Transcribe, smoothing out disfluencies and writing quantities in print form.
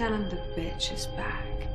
tell him the bitch is back.